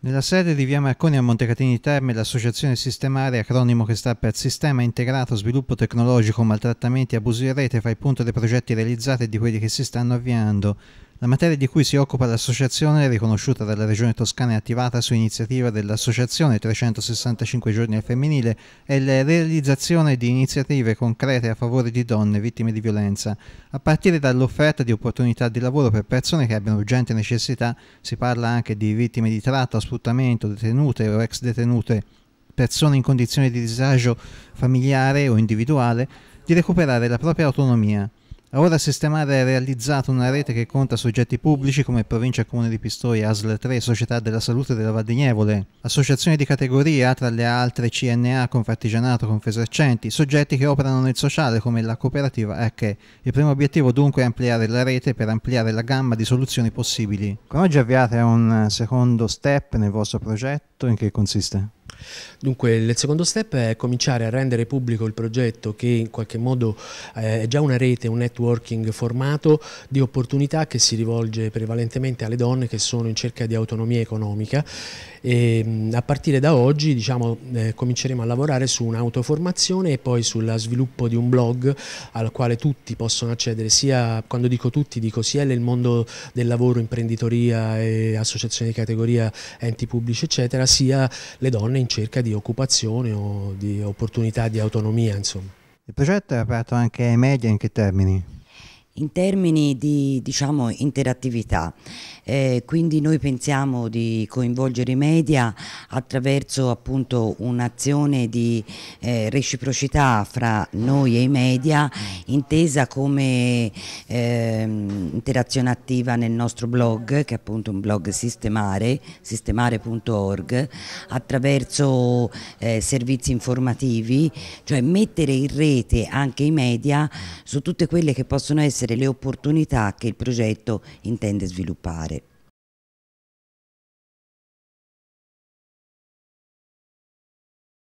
Nella sede di via Marconi a Montecatini Terme, l'associazione Sistemare, acronimo che sta per Sistema Integrato Sviluppo Tecnologico Maltrattamenti e Abusi in Rete, fa il punto dei progetti realizzati e di quelli che si stanno avviando. La materia di cui si occupa l'associazione, riconosciuta dalla Regione Toscana e attivata su iniziativa dell'Associazione 365 giorni al femminile, è la realizzazione di iniziative concrete a favore di donne vittime di violenza, a partire dall'offerta di opportunità di lavoro per persone che abbiano urgente necessità. Si parla anche di vittime di tratta, sfruttamento, detenute o ex detenute, persone in condizioni di disagio familiare o individuale, di recuperare la propria autonomia. Ora Sistemare ha realizzato una rete che conta soggetti pubblici come Provincia Comune di Pistoia, ASL 3, Società della Salute della Valdinievole, associazioni di categoria, tra le altre CNA, Confartigianato, Confesercenti, soggetti che operano nel sociale come la cooperativa ECHE. Il primo obiettivo dunque è ampliare la rete per ampliare la gamma di soluzioni possibili. Con oggi avviate un secondo step nel vostro progetto, in che consiste? Dunque il secondo step è cominciare a rendere pubblico il progetto, che in qualche modo è già una rete, un networking formato di opportunità che si rivolge prevalentemente alle donne che sono in cerca di autonomia economica, e a partire da oggi cominceremo a lavorare su un'autoformazione e poi sullo sviluppo di un blog al quale tutti possono accedere, sia, quando dico tutti dico sia il mondo del lavoro, imprenditoria e associazioni di categoria, enti pubblici eccetera, sia le donne in cerca di occupazione o di opportunità di autonomia, insomma. Il progetto è aperto anche ai media, in che termini? In termini di interattività, quindi noi pensiamo di coinvolgere i media attraverso appunto un'azione di reciprocità fra noi e i media, intesa come interazione attiva nel nostro blog, che è appunto un blog Sistemare, sistemare.org, attraverso servizi informativi, cioè mettere in rete anche i media su tutte quelle che possono essere le opportunità che il progetto intende sviluppare.